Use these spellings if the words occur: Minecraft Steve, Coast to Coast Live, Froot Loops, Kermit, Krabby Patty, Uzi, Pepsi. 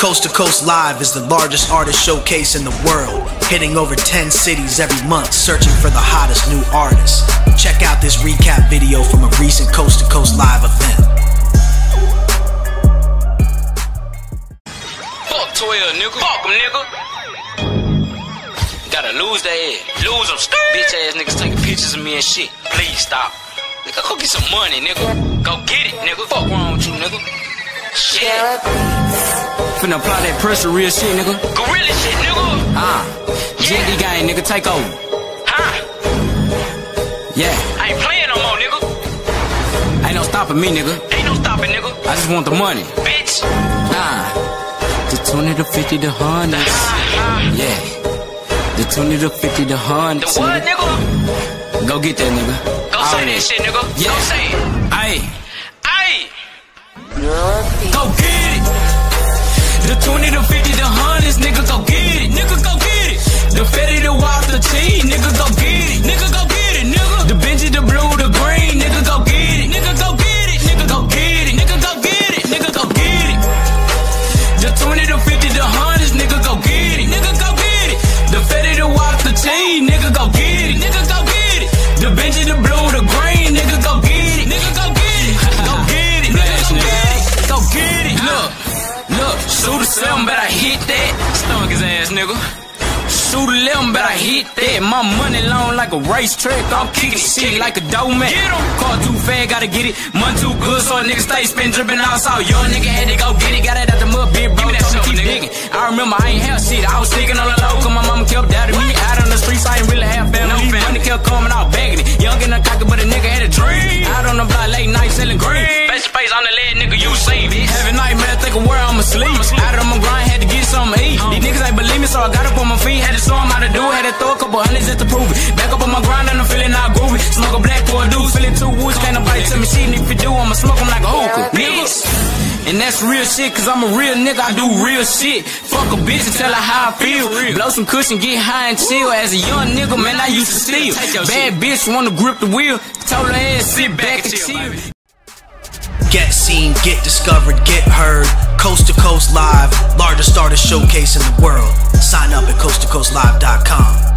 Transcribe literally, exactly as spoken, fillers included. Coast to Coast Live is the largest artist showcase in the world, hitting over ten cities every month, searching for the hottest new artists. Check out this recap video from a recent Coast to Coast Live event. Fuck Twitter, nigga. Fuck them, nigga. Gotta lose their head. Lose them, bitch ass niggas taking pictures of me and shit. Please stop. Nigga, go get some money, nigga. Go get it, nigga. Fuck wrong with you, nigga. Shit. Finna apply that pressure, real shit, nigga. Gorilla shit, nigga. Ah. Yeah. J D gang, nigga, take over. Huh? Yeah. I ain't playing no more, nigga. Ain't no stopping me, nigga. Ain't no stopping, nigga. I just want the money. Bitch. Nah. The twenty to fifty to one hundred. Uh-huh. Yeah. The twenty to fifty to one hundred. The what, nigga? nigga? Go get that, nigga. Go say that shit, nigga. Yeah. Go say it. Aye. Aye. Go get it. The twenty, the fifty, the hundreds, nigga, go get it. Nigga, go get it. The fatty, the wild, the tea, nigga, go get it. Nigga, go get it, nigga. The Benji, the blue, the green, nigga, go get it. Nigga, go get it. Nigga, go get it. Nigga, go get it. Nigga, go get it. The twenty, the fifty, the hundreds, nigga, go get it. Nigga, go get it. The fatty, the wild, the tea, nigga, go get it. Nigga, go get it. The Benji, the blue, the green, nigga, go get it, nigga, go get it, go get it, nigga, go get it, go get it. Look, look, shoot a seven, but I hit that. Stunk his ass, nigga. Shoot eleven, but I hit that. My money long like a racetrack. I'm kicking shit like a doormat. Car too fast, gotta get it. Money too good, so a nigga stay spin dripping outside. Young nigga had to go get it, got it out the mud, big bro. Told me keep digging. I remember I ain't have shit. I was sticking on the low, cause my mama kept doubting me. Out on the streets, I ain't really have family. Money kept coming out bagging it. Young and a cocker, but a nigga had a dream. Out on the block late night selling green. Face to face on the lead, nigga, you seen it. Having nightmare, thinking where I'ma sleep. Out of my grind, had to get something to eat. These niggas ain't believe me, so I got up on my feet. Had to show them how to do it, had to throw a couple hundreds just to prove it. Back up on my grind and I'm feeling all groovy. Smoke a black for a dude, feeling too woods. Can't nobody tell me shit, and if you do, I'ma smoke them like a hookah, niggas. And that's real shit, cause I'm a real nigga, I do real shit. Fuck a bitch and tell her how I feel. Blow some cushion, get high and chill. As a young nigga, man, I used to steal. Bad bitch wanna grip the wheel. Told her ass, sit back and chill. Get seen, get discovered, get heard. Coast to Coast Live, largest artist showcase in the world. Sign up at coast to coast live dot com.